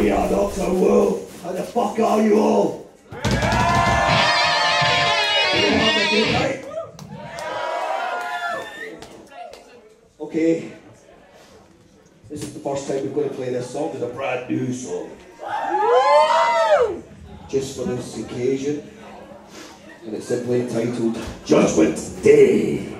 We are Doctor Wolf, and the fuck are you all? Yeah. Okay, this is the first time we're going to play this song. It's a brand new song. Woo! Just for this occasion, and it's simply entitled Judgment Day.